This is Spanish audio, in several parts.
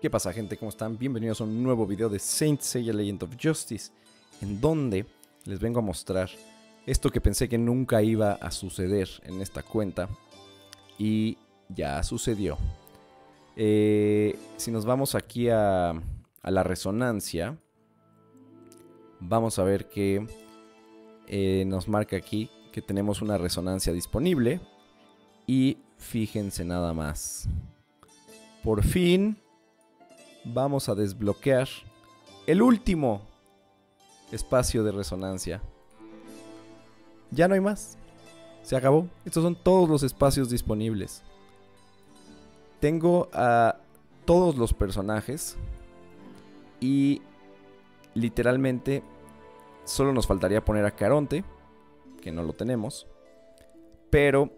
¿Qué pasa, gente? ¿Cómo están? Bienvenidos a un nuevo video de Saint Seiya Legend of Justice, en donde les vengo a mostrar esto que pensé que nunca iba a suceder en esta cuenta y ya sucedió. Si nos vamos aquí a la resonancia, vamos a ver que nos marca aquí que tenemos una resonancia disponible y fíjense nada más. Por fin vamos a desbloquear el último espacio de resonancia. Ya no hay más. Se acabó. Estos son todos los espacios disponibles. Tengo a todos los personajes y literalmente solo nos faltaría poner a Caronte, que no lo tenemos. Pero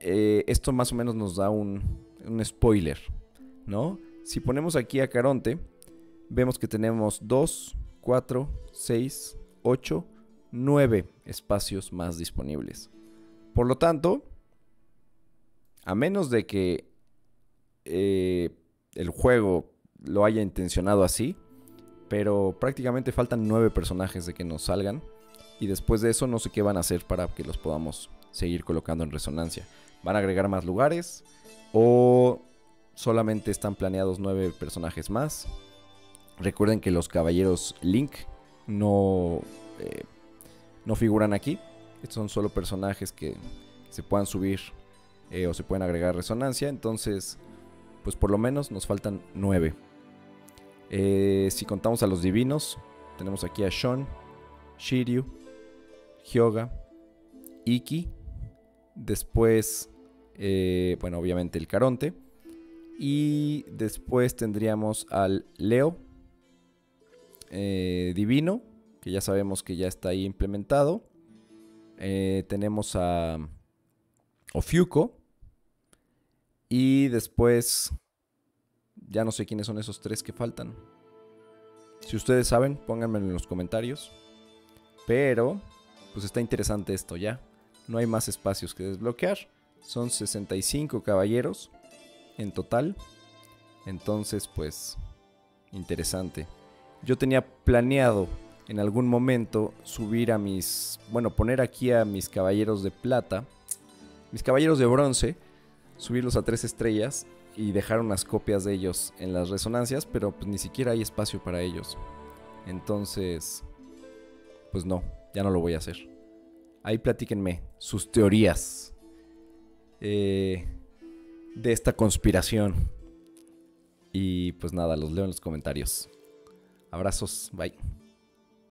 esto más o menos nos da un spoiler, ¿no? Si ponemos aquí a Caronte, vemos que tenemos 2, 4, 6, 8, 9 espacios más disponibles. Por lo tanto, a menos de que el juego lo haya intencionado así, pero prácticamente faltan 9 personajes de que nos salgan. Y después de eso no sé qué van a hacer para que los podamos seguir colocando en resonancia. ¿Van a agregar más lugares o solamente están planeados 9 personajes más? Recuerden que los caballeros Link no figuran aquí. Estos son solo personajes que se puedan subir o se pueden agregar resonancia. Entonces, pues por lo menos nos faltan 9. Si contamos a los divinos, tenemos aquí a Shion, Shiryu, Hyoga, Iki. Después, bueno, obviamente el Caronte. Y después tendríamos al Leo divino, que ya sabemos que ya está ahí implementado. Tenemos a Ofiuco. Y después, ya no sé quiénes son esos 3 que faltan. Si ustedes saben, pónganmelo en los comentarios. Pero, pues está interesante esto ya. No hay más espacios que desbloquear. Son 65 caballeros en total. Entonces, pues, interesante. Yo tenía planeado en algún momento subir a mis, bueno, poner aquí a mis caballeros de plata, mis caballeros de bronce, subirlos a 3 estrellas y dejar unas copias de ellos en las resonancias, pero pues ni siquiera hay espacio para ellos. Entonces, pues no, ya no lo voy a hacer. Ahí platíquenme sus teorías de esta conspiración. Y pues nada, los leo en los comentarios. Abrazos, bye.